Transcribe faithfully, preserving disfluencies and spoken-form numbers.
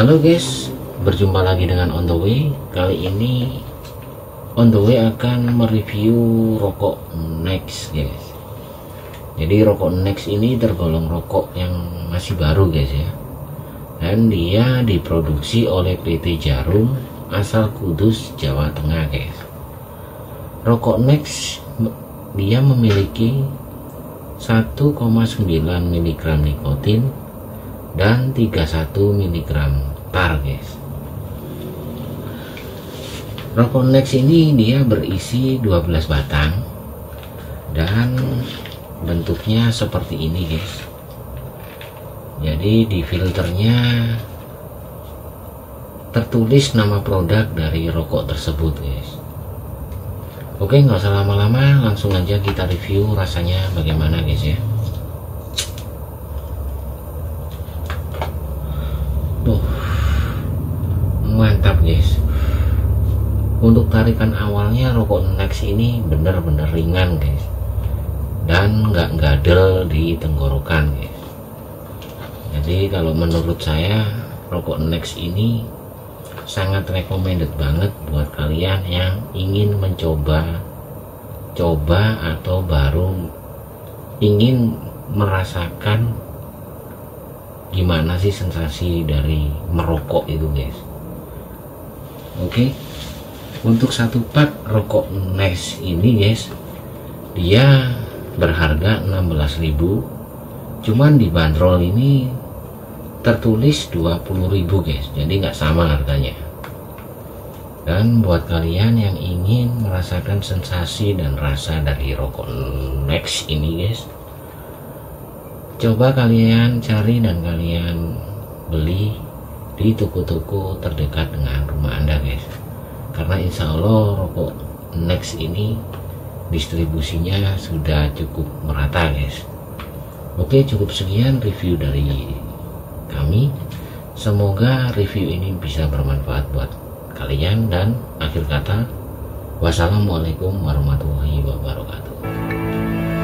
Halo guys, berjumpa lagi dengan On The Way. Kali ini On The Way akan mereview rokok Next guys. Jadi rokok Next ini tergolong rokok yang masih baru guys ya. Dan dia diproduksi oleh P T Djarum asal Kudus, Jawa Tengah guys. Rokok Next dia memiliki satu koma sembilan miligram nikotin dan tiga puluh satu miligram tar guys. Rokok Next ini dia berisi dua belas batang dan bentuknya seperti ini guys. Jadi di filternya tertulis nama produk dari rokok tersebut guys. Oke, nggak usah lama-lama, langsung aja kita review rasanya bagaimana guys ya. Tuh, mantap guys. Untuk tarikan awalnya rokok Next ini bener-bener ringan guys, dan nggak gadel di tenggorokan guys. Jadi kalau menurut saya rokok Next ini sangat recommended banget buat kalian yang ingin mencoba coba atau baru ingin merasakan gimana sih sensasi dari merokok itu guys. Oke, untuk satu pack rokok Next ini guys, dia berharga enam belas ribu, cuman di bandrol ini tertulis dua puluh ribu guys, jadi nggak sama harganya. Dan buat kalian yang ingin merasakan sensasi dan rasa dari rokok Next ini guys, coba kalian cari dan kalian beli di toko-toko terdekat dengan rumah Anda guys, karena insya Allah rokok Next ini distribusinya sudah cukup merata guys. Oke, cukup sekian review dari kami, semoga review ini bisa bermanfaat buat kalian, dan akhir kata wassalamualaikum warahmatullahi wabarakatuh.